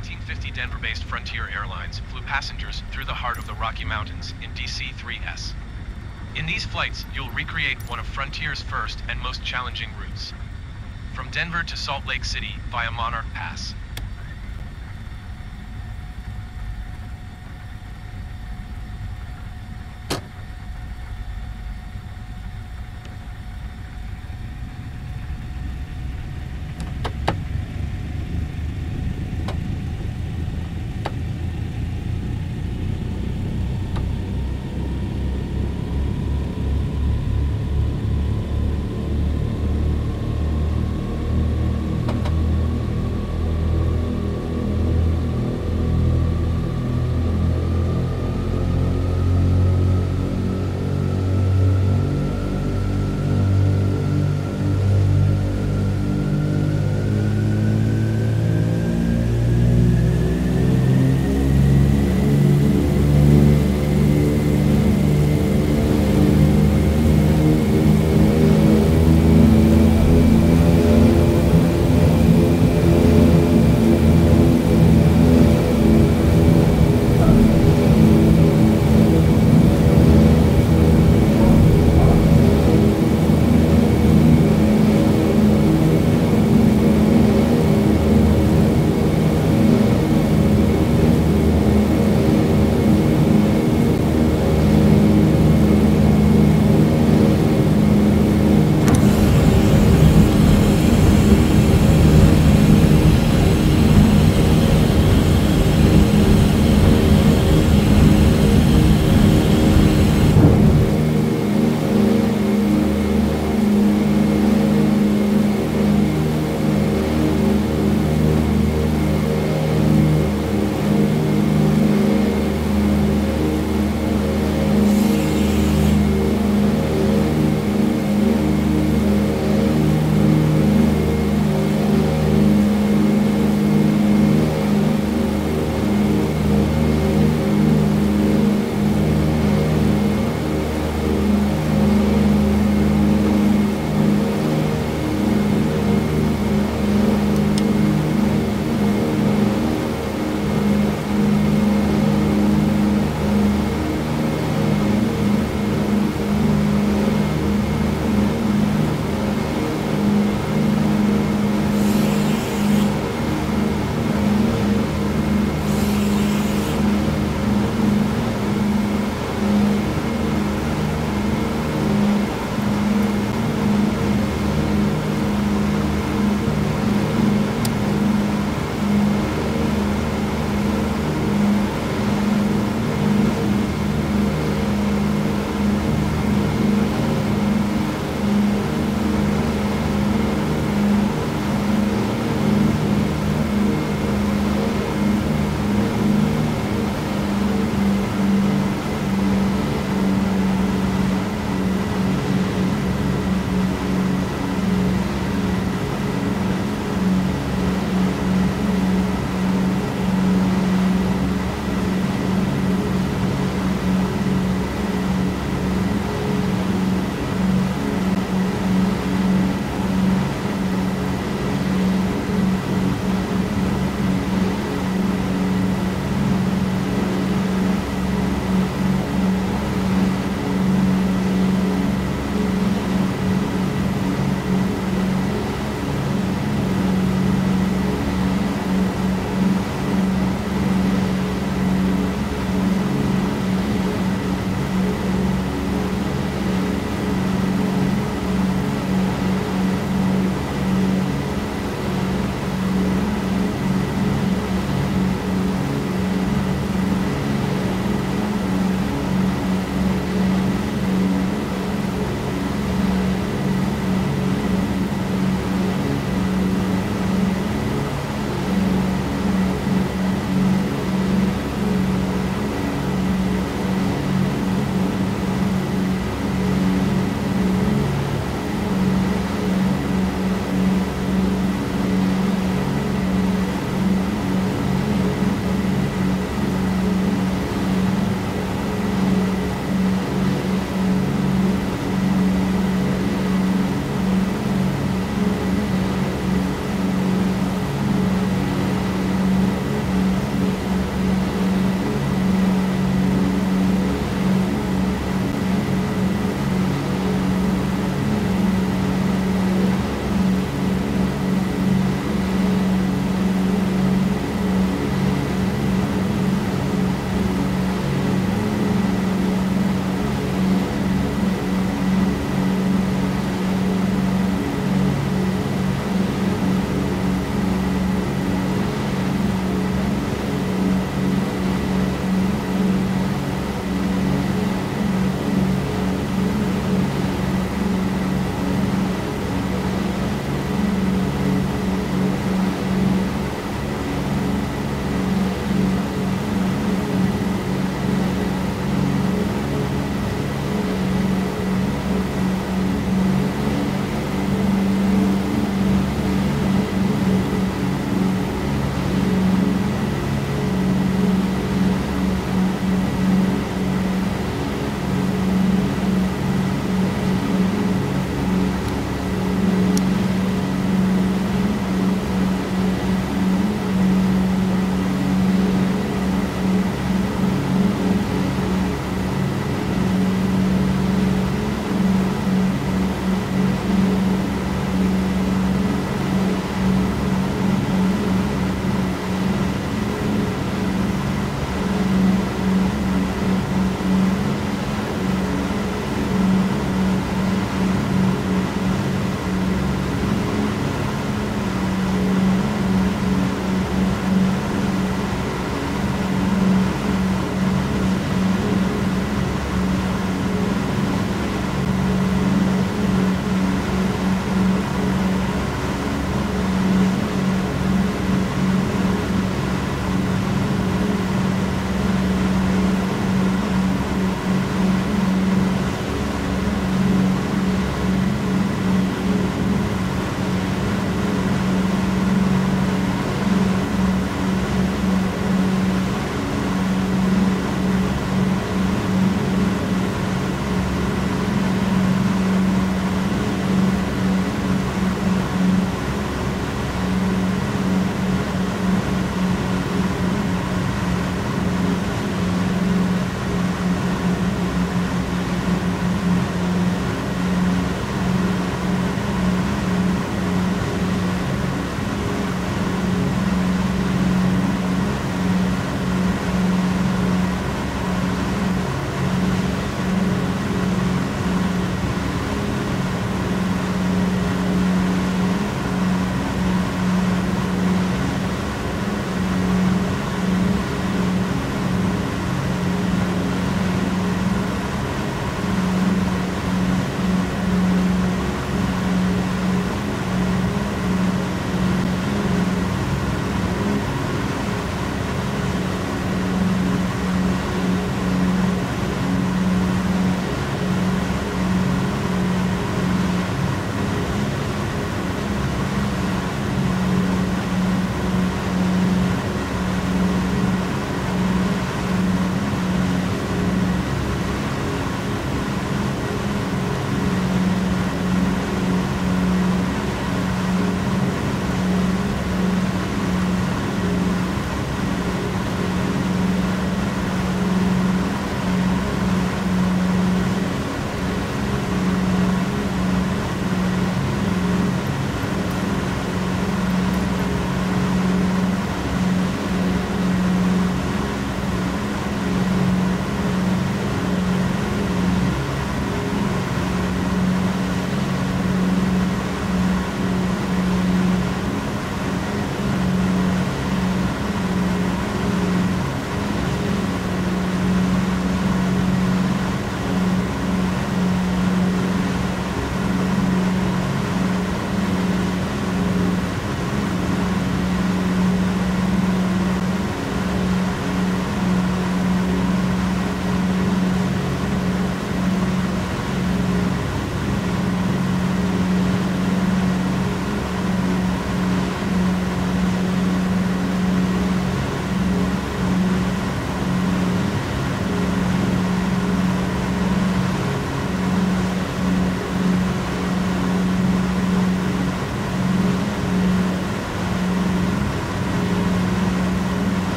1950, Denver-based Frontier Airlines flew passengers through the heart of the Rocky Mountains in DC-3s. In these flights, you'll recreate one of Frontier's first and most challenging routes, from Denver to Salt Lake City via Monarch Pass.